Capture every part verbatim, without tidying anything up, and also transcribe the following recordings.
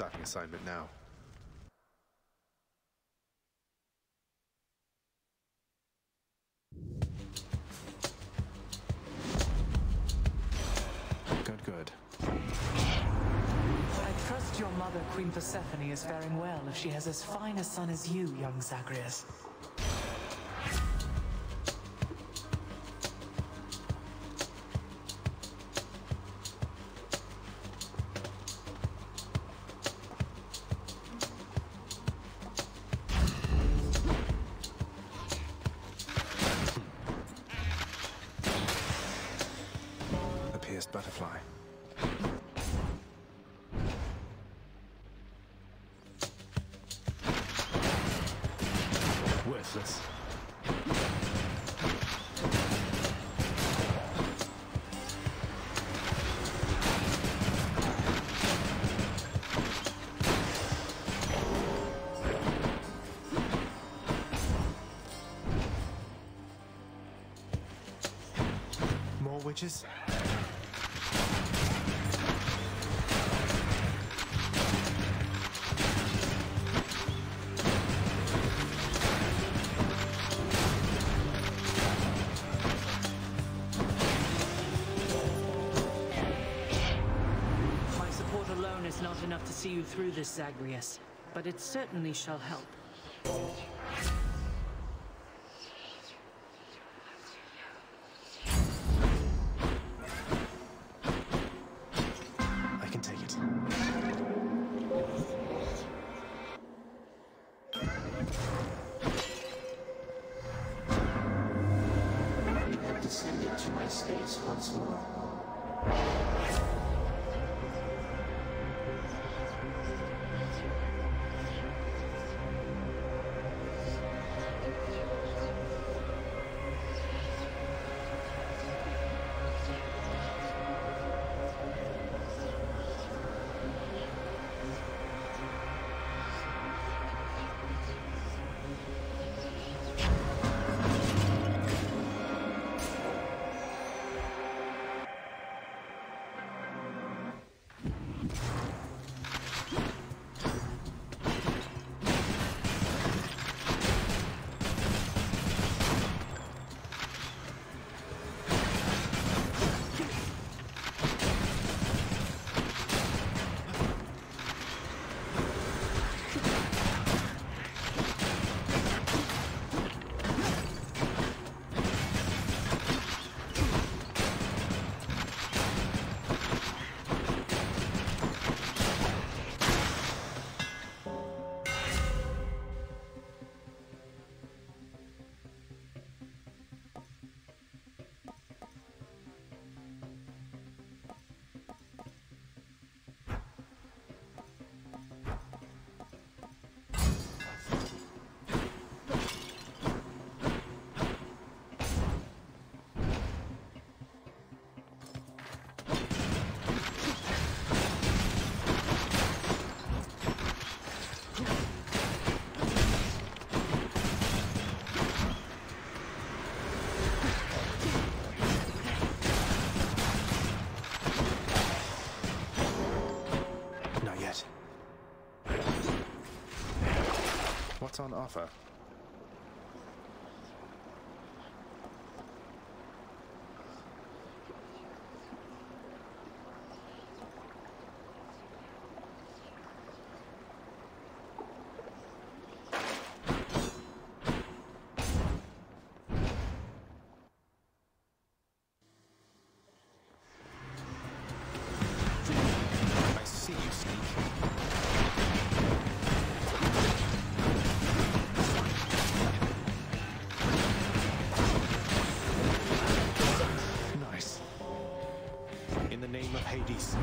stocking assignment now. Good, good. I trust your mother, Queen Persephone, is faring well if she has as fine a son as you, young Zagreus. Butterfly. Worthless. More witches? Enough to see you through this, Zagreus, but it certainly shall help. I can take it. I've descended to my space once more. On offer. I see you sneak. Hades.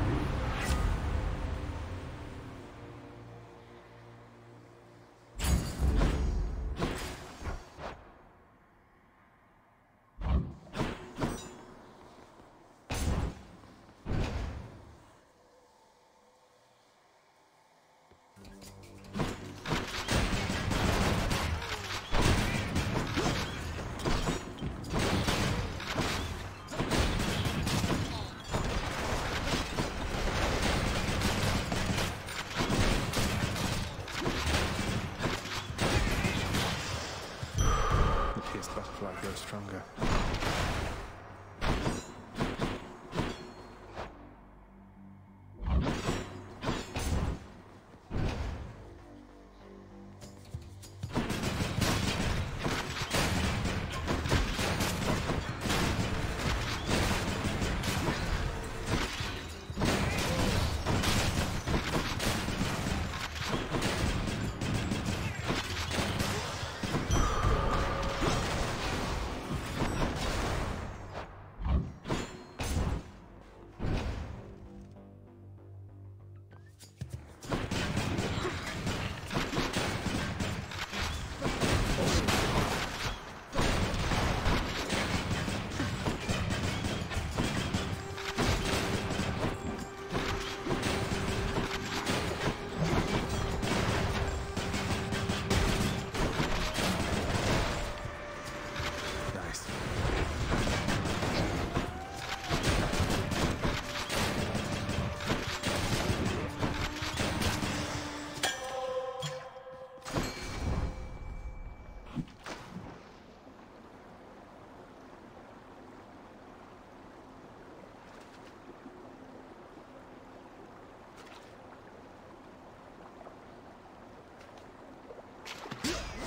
stronger.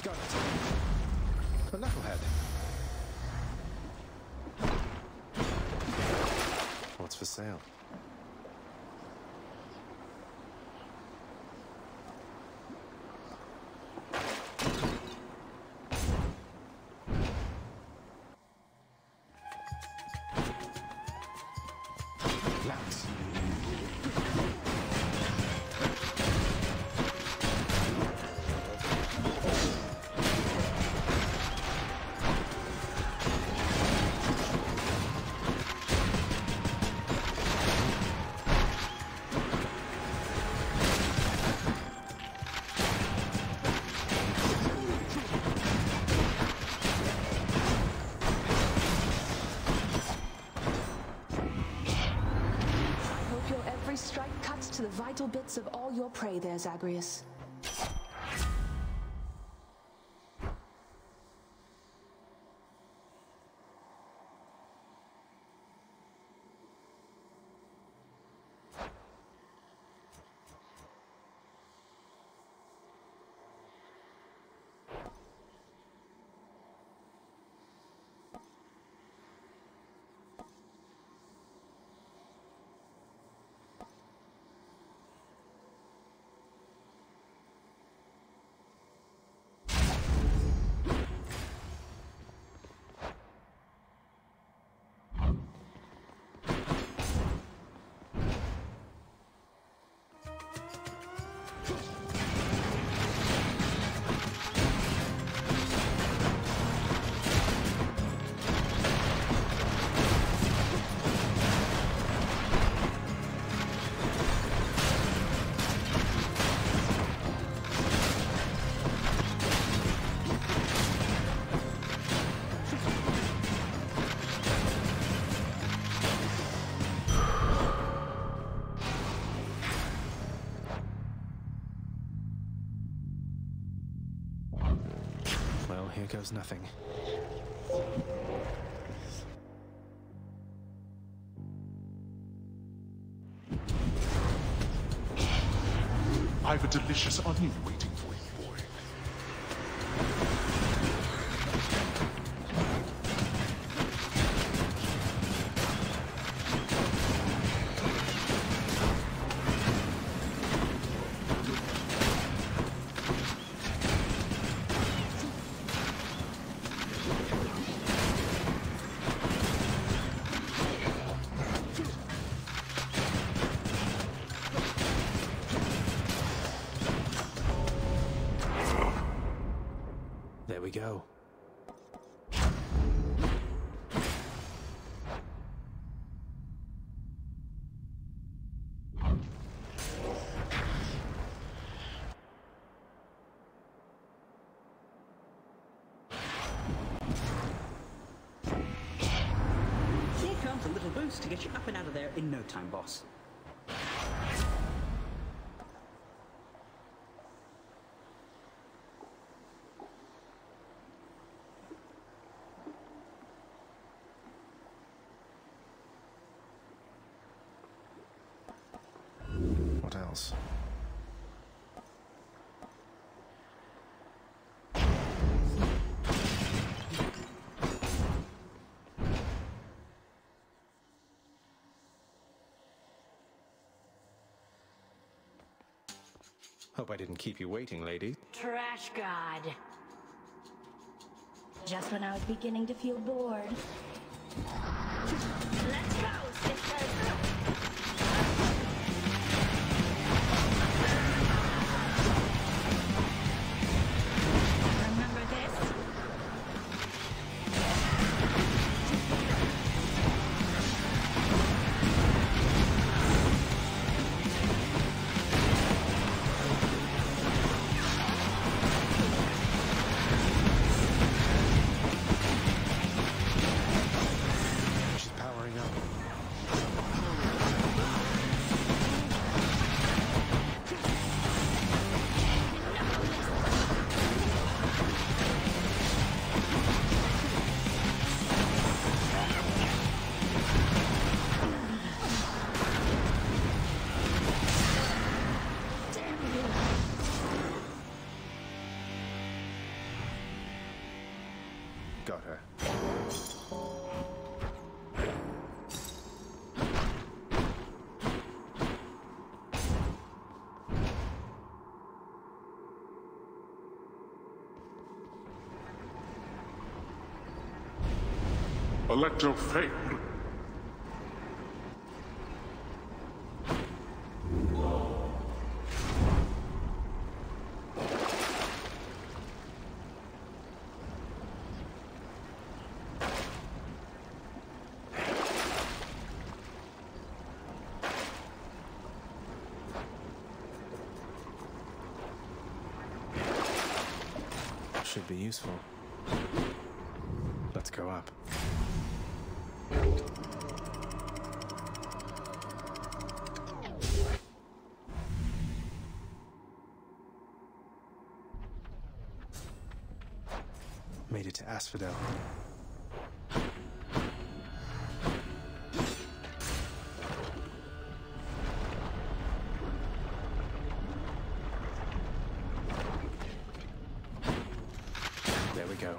Got it. A knucklehead. What's for sale? The vital bits of all your prey there, Zagreus. Here goes nothing. I've a delicious onion waiting for you, boy. Go. Here comes a little boost to get you up and out of there in no time, boss. miles. Hope I didn't keep you waiting, lady. Trash god. Just when I was beginning to feel bored. Let's go, sisters! Electrofame. Should be useful. Let's go up. Made it to Asphodel. There we go.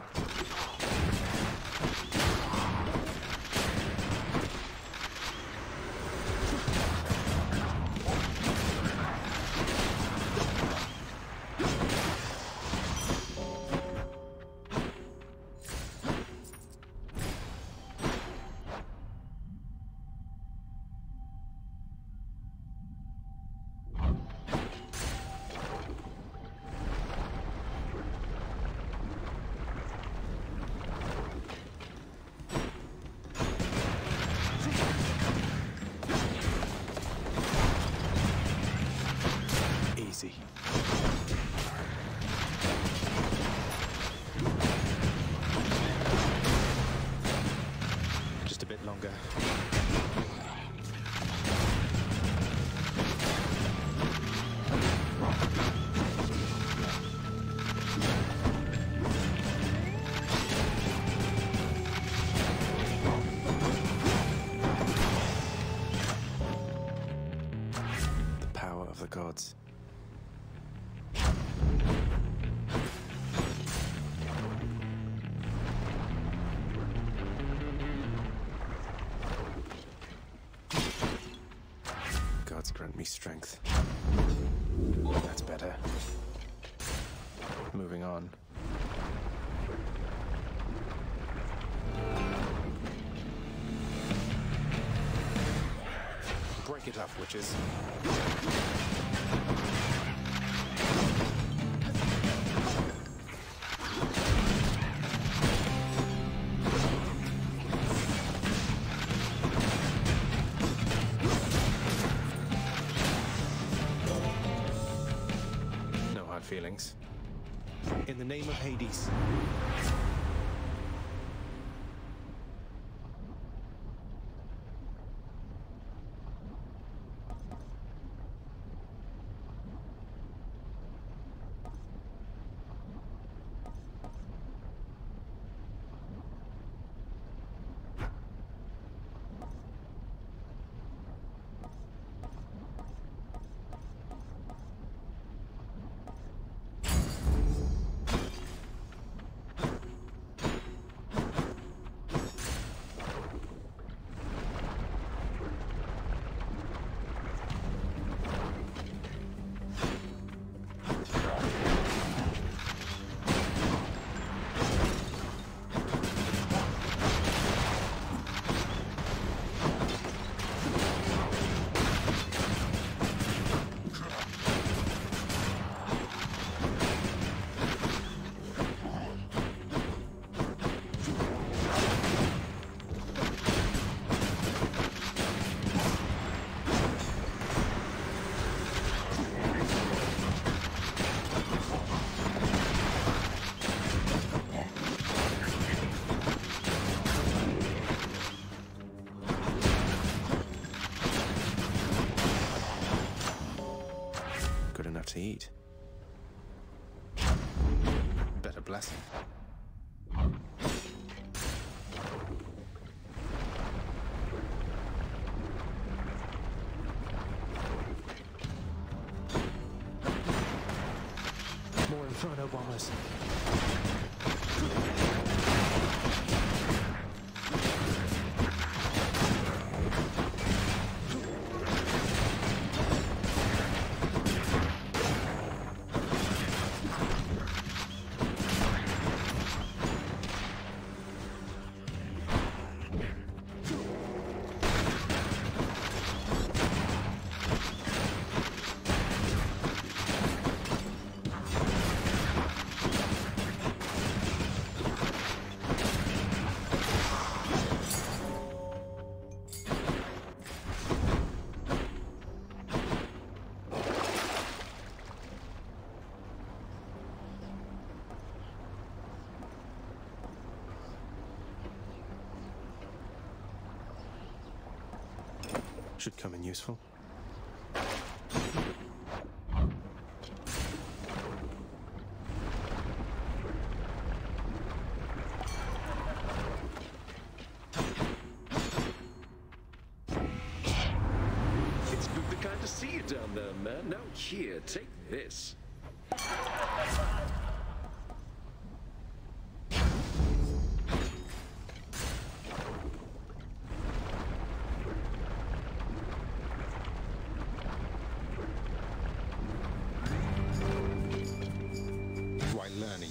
Just a bit longer. The power of the gods. Grant me strength. That's better. Moving on. Break it up, witches. Feelings. In the name of Hades. not good enough to eat. Better bless him. More inferno bombers. Should come in useful. It's good to kind of see you down there, man. Now here, take this.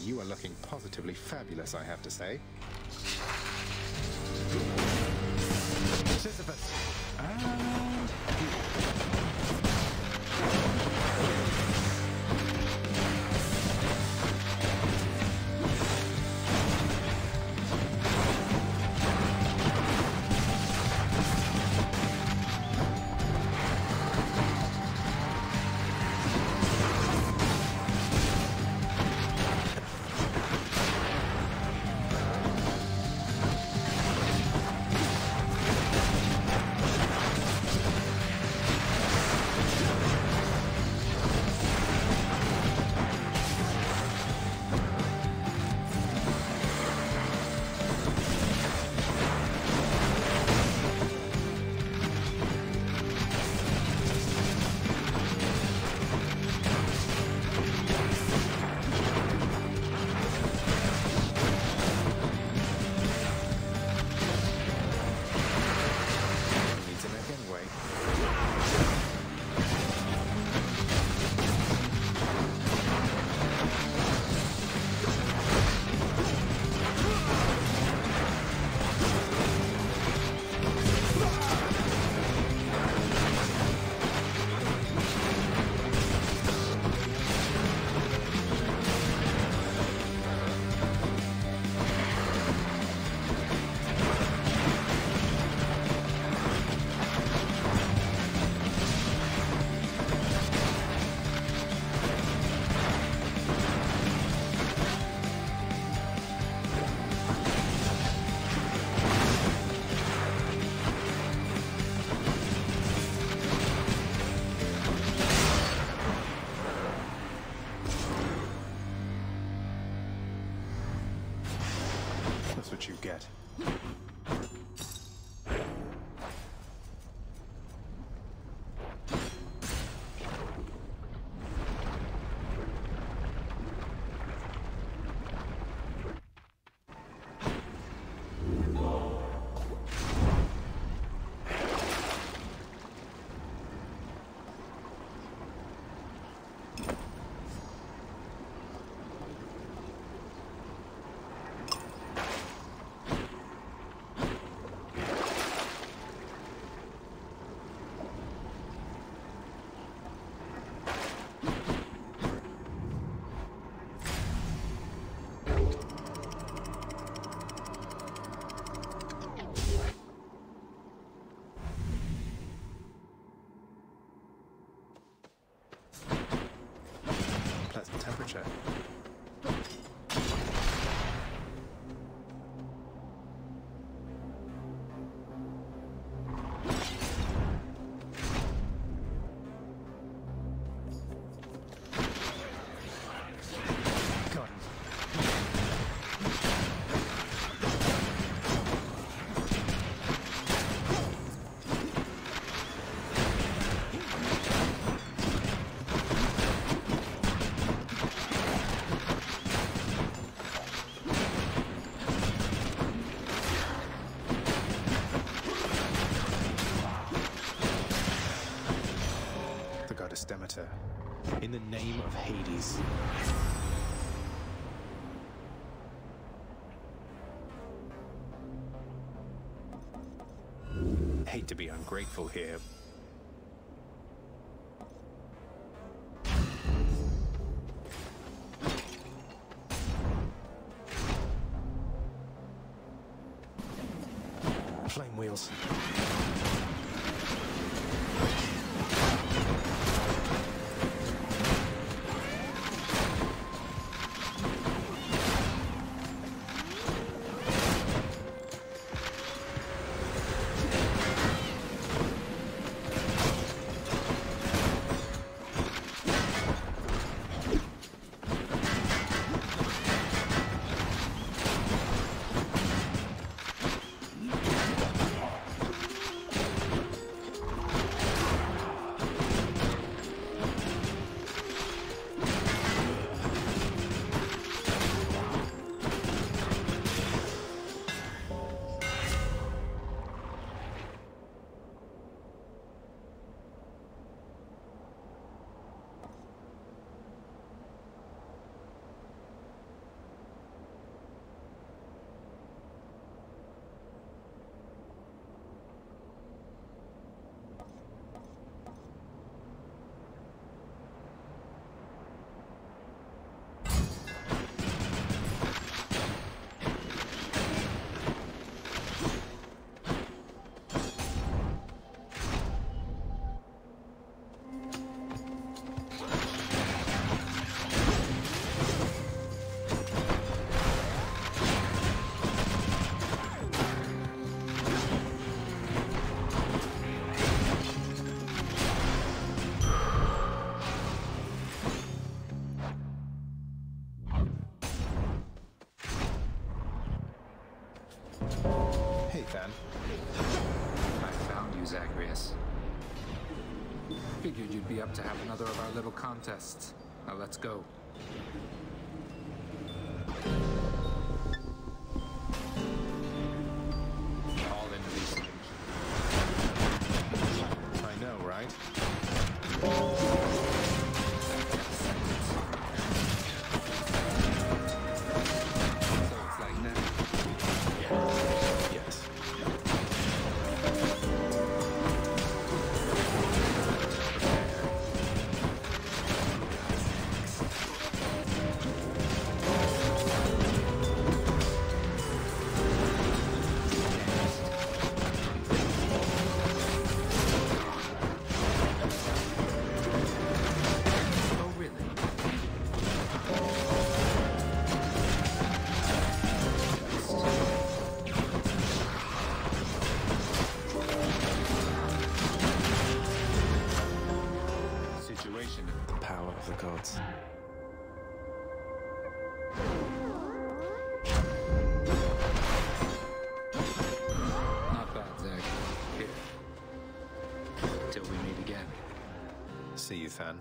You are looking positively fabulous, I have to say. Sisyphus! What you get. Temperature. the goddess Demeter, in the name of Hades. I hate to be ungrateful here. Flame wheels. I found you, Zagreus. Figured you'd be up to have another of our little contests. Now let's go. All in research. I know, right? See you, Fan.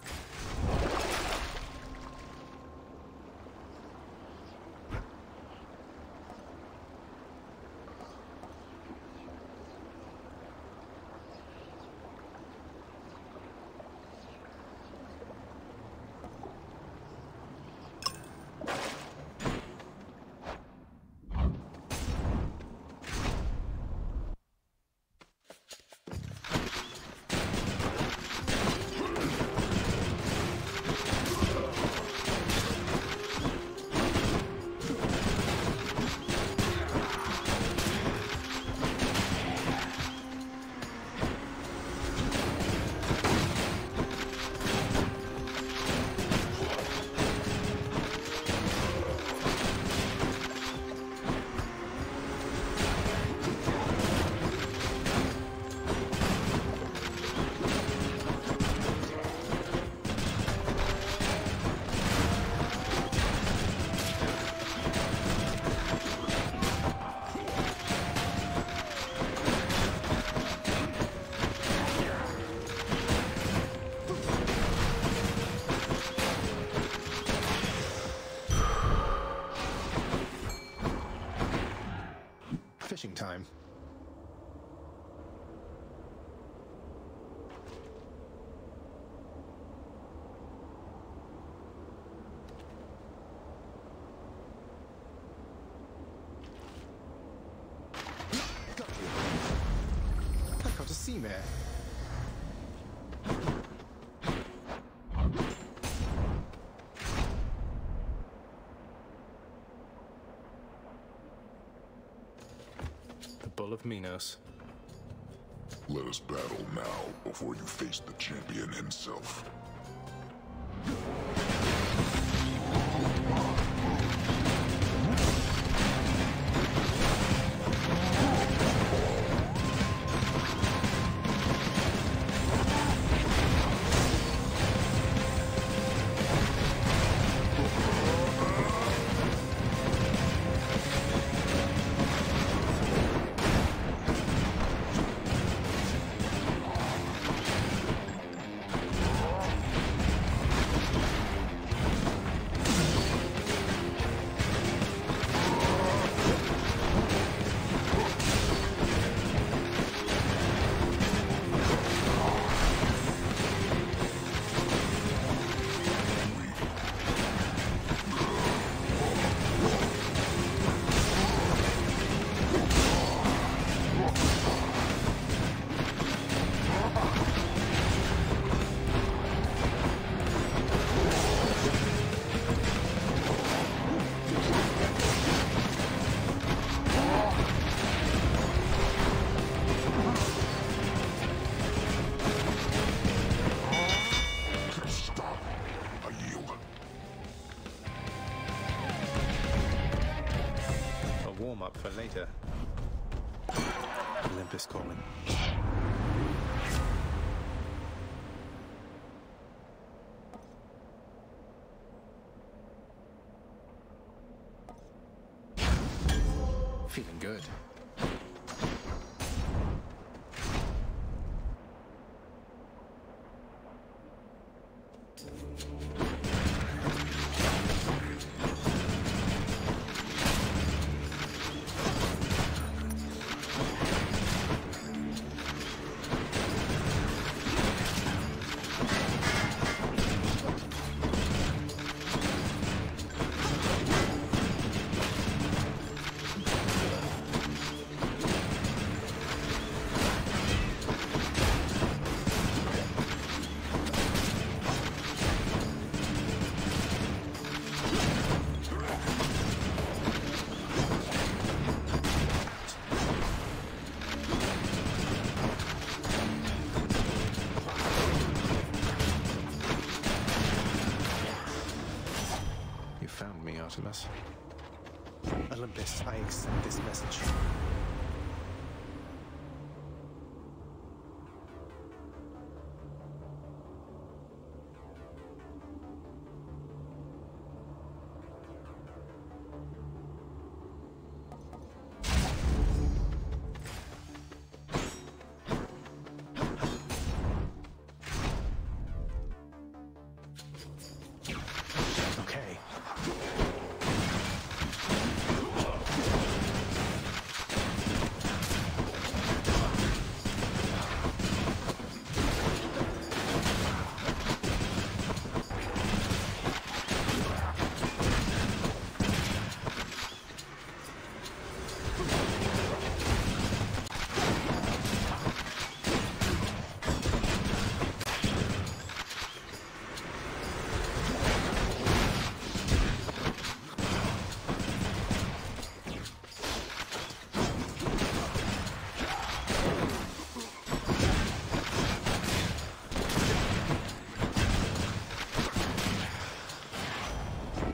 Fishing time. seaman. The Bull of Minos. Let us battle now before you face the champion himself. For later. Olympus calling. Feeling good. Artemis. Olympus, I accept this message.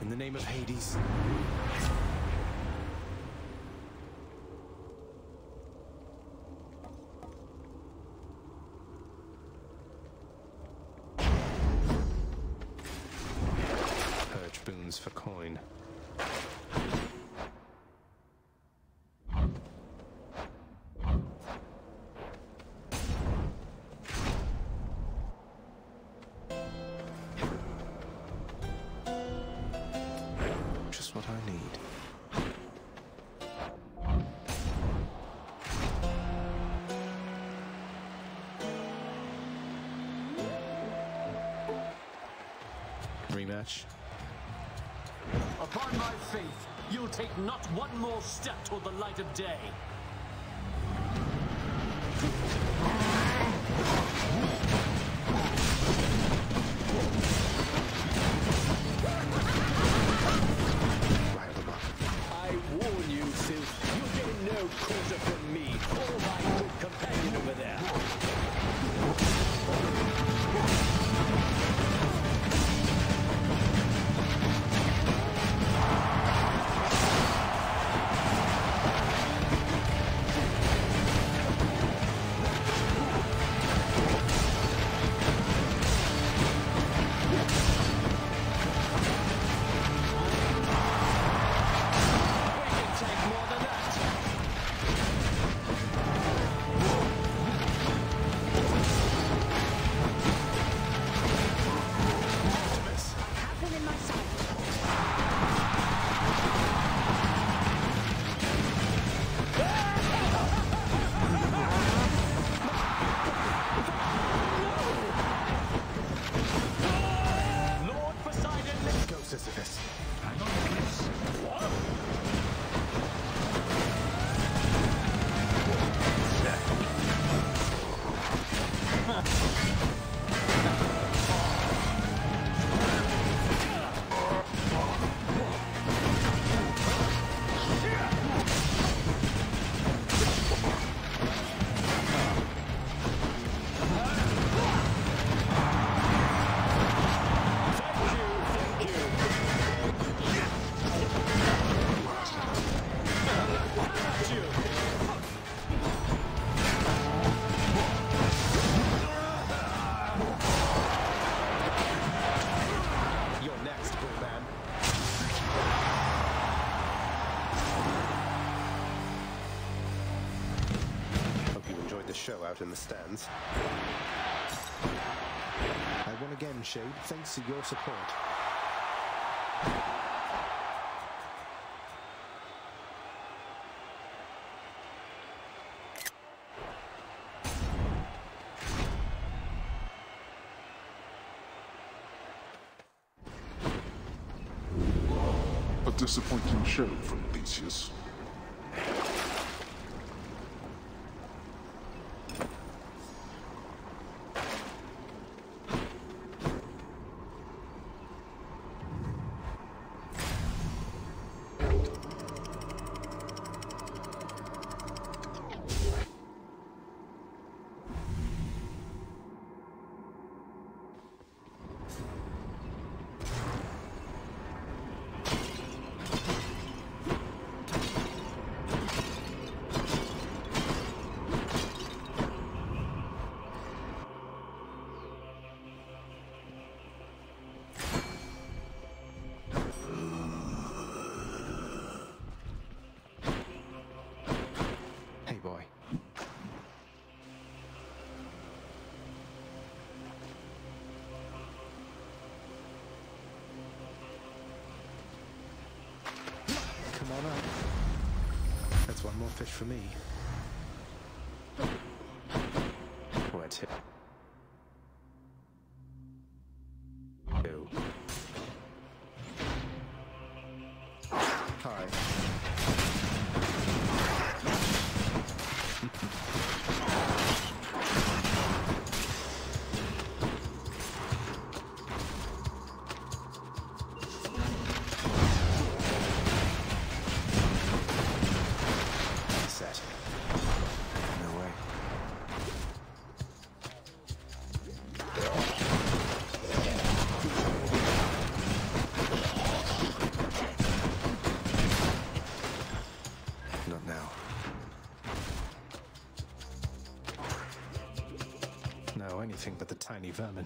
In the name of Hades. Purge boons for coin. Rematch. Upon my faith, you'll take not one more step toward the light of day. out in the stands. I won again, Shade, thanks to your support. A disappointing show from Theseus. That's one more fish for me. What's it? Ew. Hi. Anything but the tiny vermin.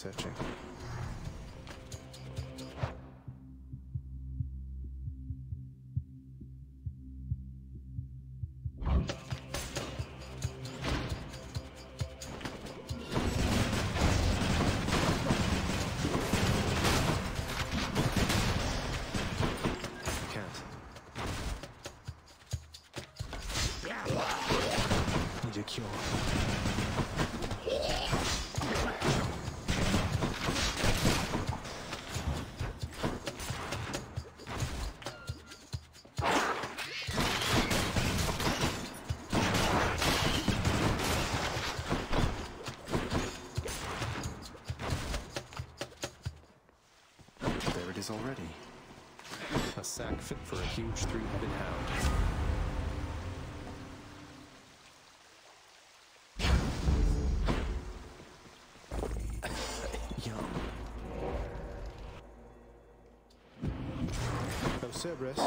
Searching. Already. A sack fit for a huge three-headed hound. Yum. Oh, Cerberus.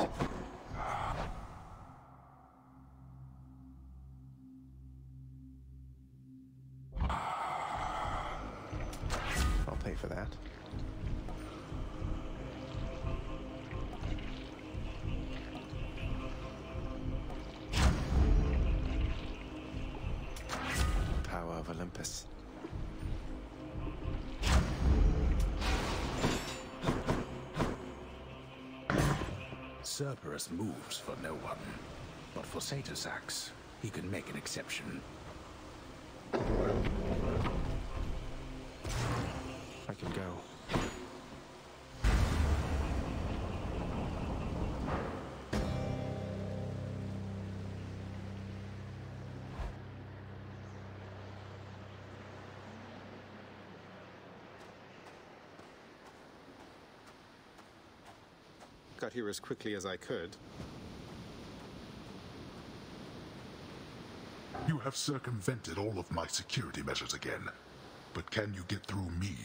I'll pay for that. Of Olympus. Cerberus moves for no one. But for Satyrs' axe, he can make an exception. I can go. Got here as quickly as I could. You have circumvented all of my security measures again, but can you get through me?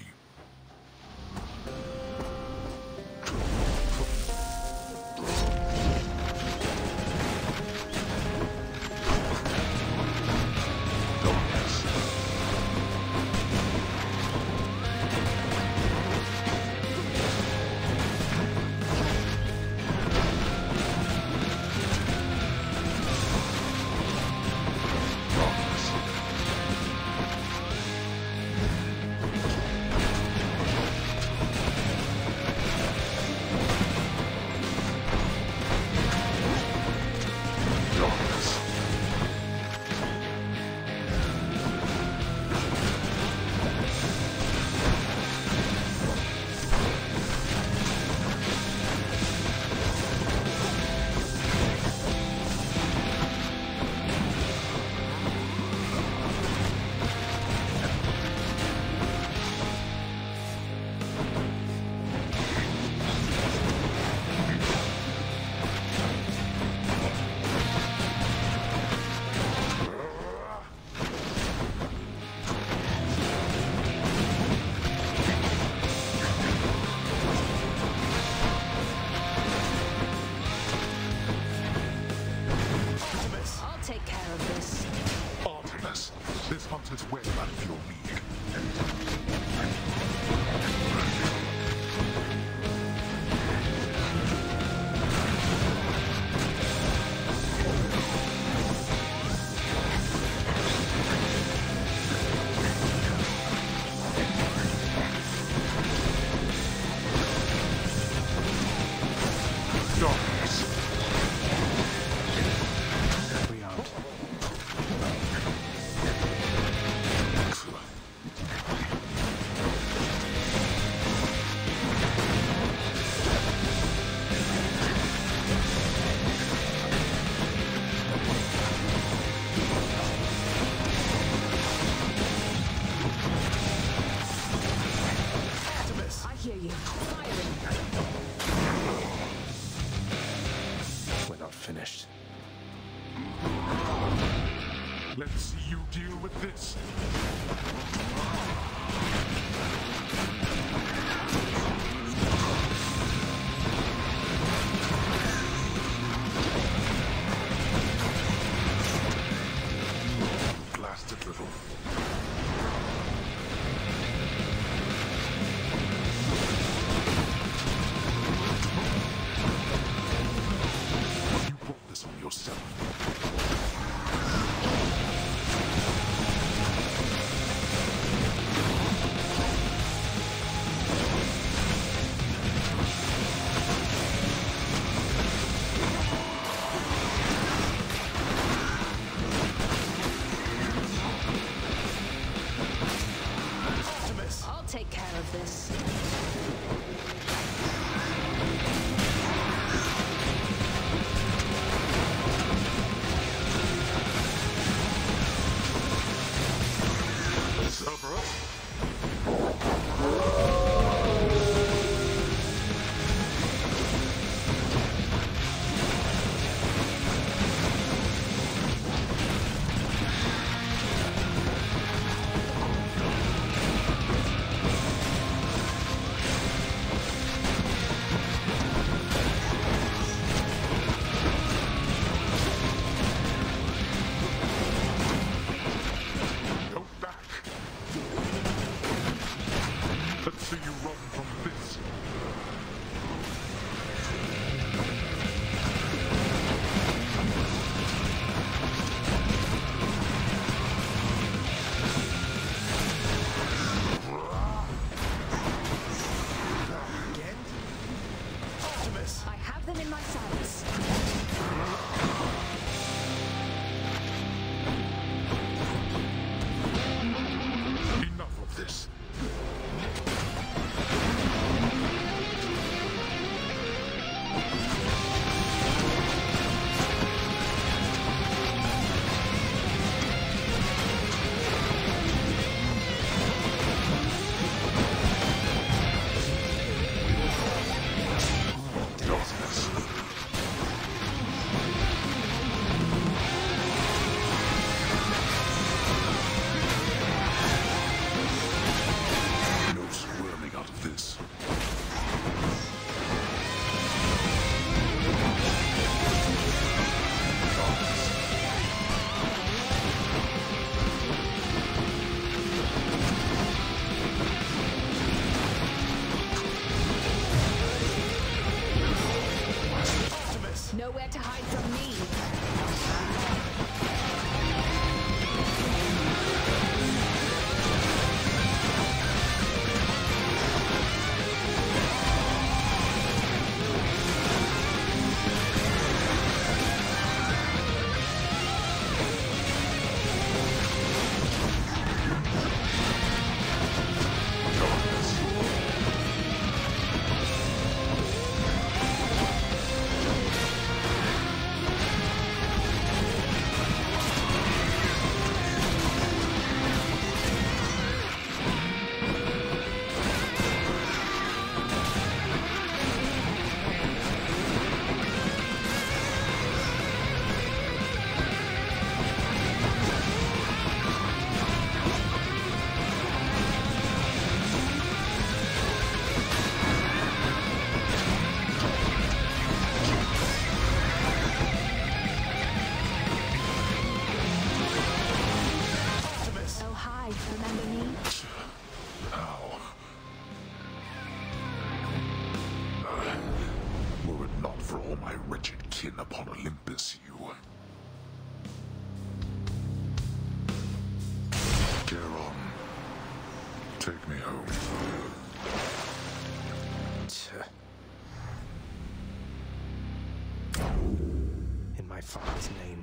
died, remember me? How? Uh, were it not for all my wretched kin upon Olympus, you... Charon, take me home. In my father's name.